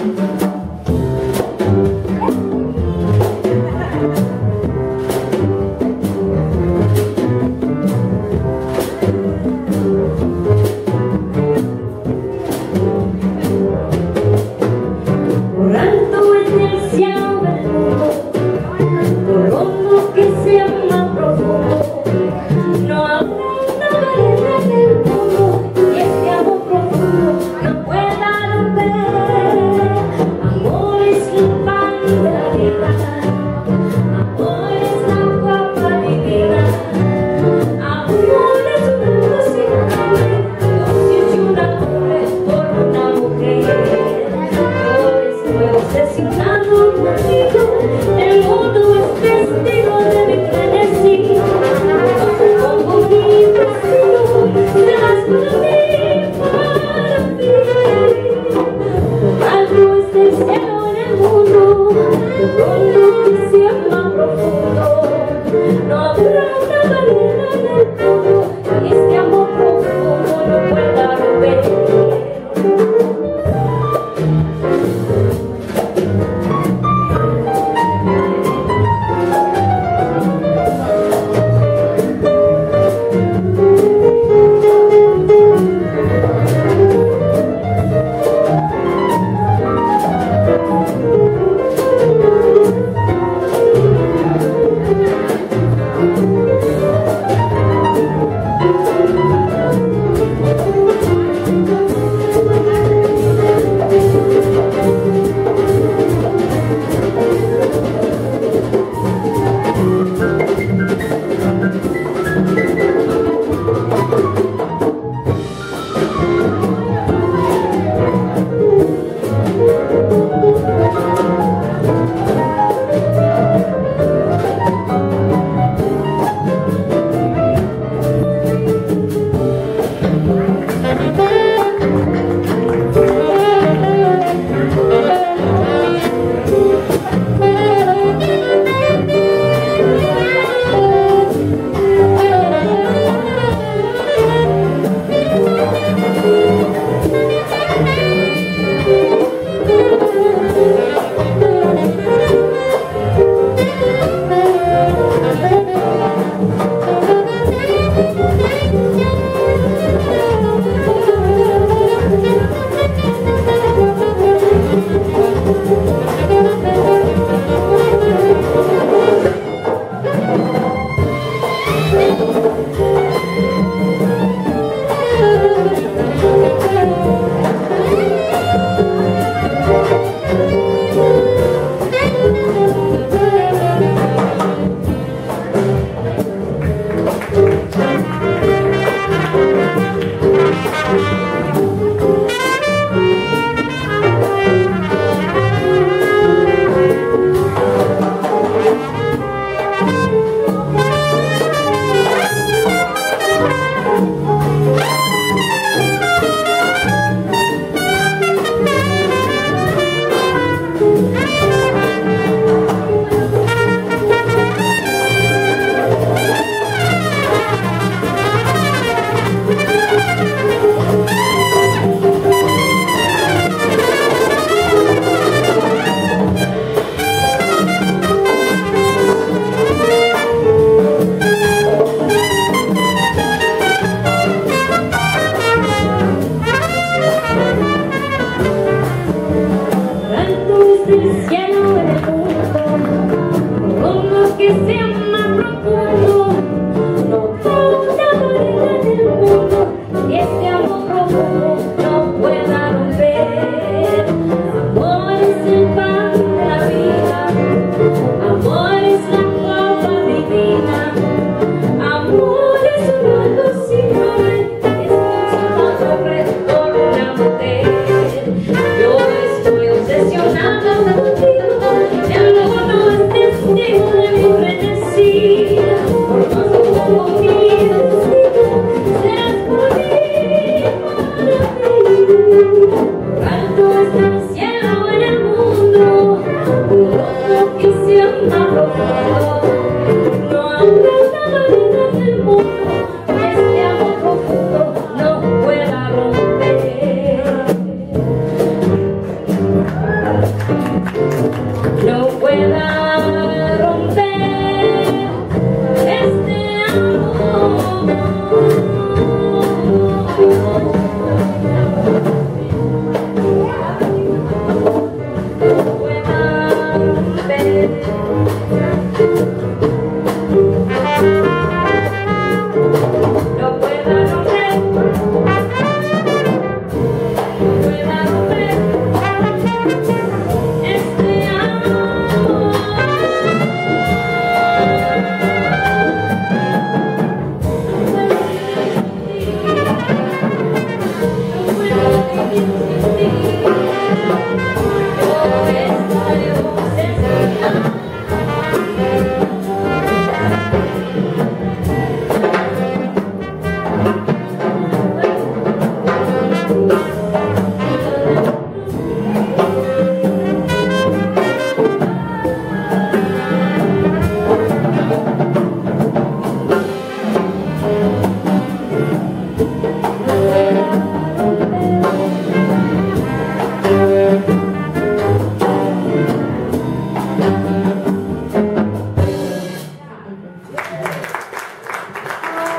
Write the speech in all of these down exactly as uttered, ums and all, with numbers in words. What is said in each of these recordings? All right.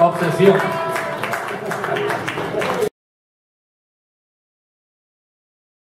Obsesión.